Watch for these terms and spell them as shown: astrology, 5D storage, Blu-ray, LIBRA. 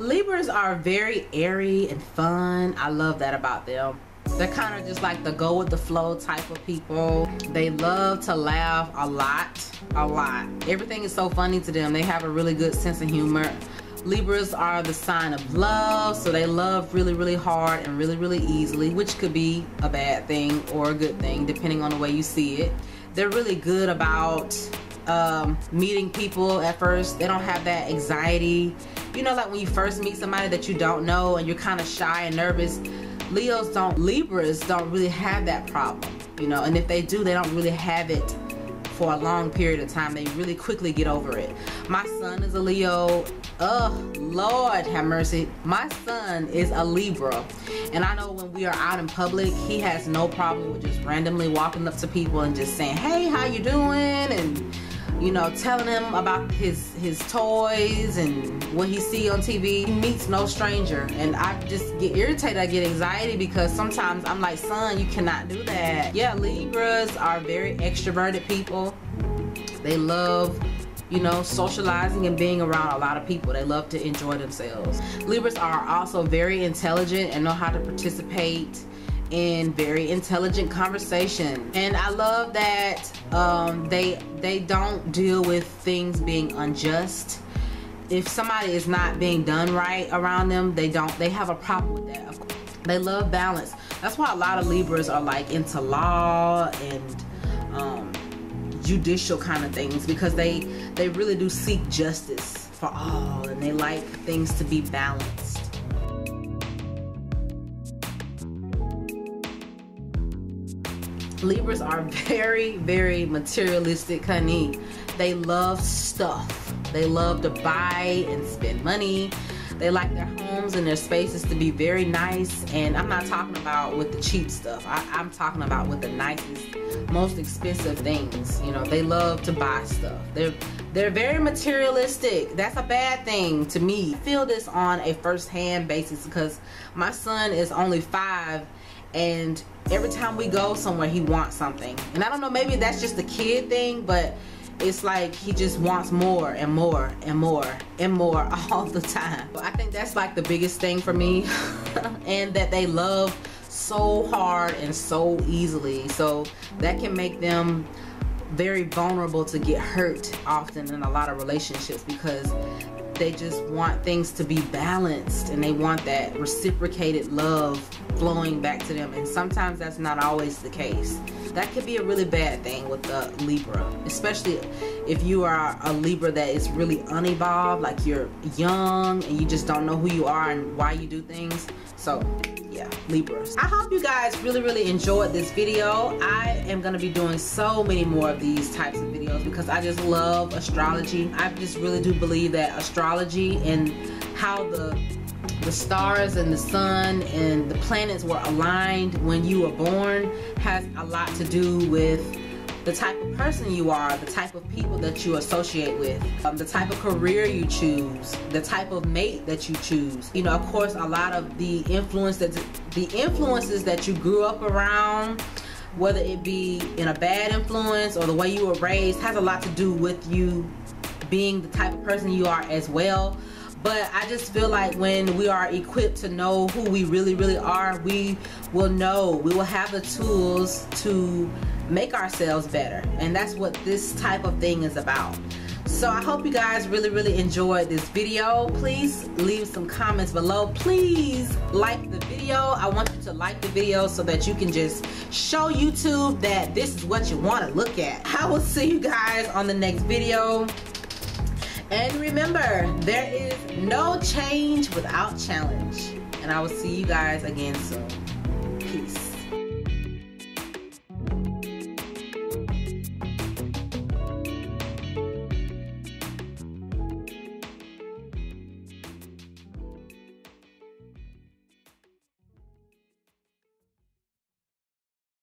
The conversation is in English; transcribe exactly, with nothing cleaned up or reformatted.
Libras are very airy and fun. I love that about them. They're kind of just like the go with the flow type of people. They love to laugh a lot, a lot. Everything is so funny to them. They have a really good sense of humor. Libras are the sign of love, so they love really, really hard and really, really easily, which could be a bad thing or a good thing, depending on the way you see it. They're really good about um, meeting people at first. They don't have that anxiety. You know, like when you first meet somebody that you don't know and you're kind of shy and nervous. Leos don't, Libras don't really have that problem, you know, and if they do, they don't really have it for a long period of time. They really quickly get over it. My son is a Leo. Oh, Lord have mercy. My son is a Libra. And I know when we are out in public, he has no problem with just randomly walking up to people and just saying, hey, how you doing? And, you know, telling him about his, his toys and what he see on T V. He meets no stranger. And I just get irritated. I get anxiety because sometimes I'm like, son, you cannot do that. Yeah, Libras are very extroverted people. They love, you know, socializing and being around a lot of people. They love to enjoy themselves. Libras are also very intelligent and know how to participate in very intelligent conversation. And I love that um, they, they don't deal with things being unjust. If somebody is not being done right around them, they don't, they have a problem with that, of course. They love balance. That's why a lot of Libras are like into law and um, judicial kind of things, because they they really do seek justice for all, and they like things to be balanced. Libras are very, very materialistic, honey. They love stuff. They love to buy and spend money. They like their homes and their spaces to be very nice. And I'm not talking about with the cheap stuff. I, I'm talking about with the nicest, most expensive things. You know, they love to buy stuff. They're, they're very materialistic. That's a bad thing to me. I feel this on a first-hand basis because my son is only five, and every time we go somewhere, he wants something. And I don't know, maybe that's just the kid thing, but it's like he just wants more and more and more and more all the time. I think that's like the biggest thing for me. And that they love so hard and so easily. So that can make them very vulnerable to get hurt often in a lot of relationships, because they just want things to be balanced and they want that reciprocated love flowing back to them, and sometimes that's not always the case. That could be a really bad thing with the Libra, especially if you are a Libra that is really unevolved, like you're young and you just don't know who you are and why you do things. So yeah, Libras. I hope you guys really, really enjoyed this video. I am going to be doing so many more of these types of videos because I just love astrology. I just really do believe that astrology and how the the stars and the sun and the planets were aligned when you were born has a lot to do with the type of person you are, the type of people that you associate with, um, the type of career you choose, the type of mate that you choose. You know, of course, a lot of the influence that the influences that you grew up around, whether it be in a bad influence or the way you were raised, has a lot to do with you being the type of person you are as well. But I just feel like when we are equipped to know who we really, really are, we will know, we will have the tools to make ourselves better. And that's what this type of thing is about. So I hope you guys really, really enjoyed this video. Please leave some comments below. Please like the video. I want you to like the video so that you can just show YouTube that this is what you want to look at. I will see you guys on the next video. And remember, there is no change without challenge. And I will see you guys again soon.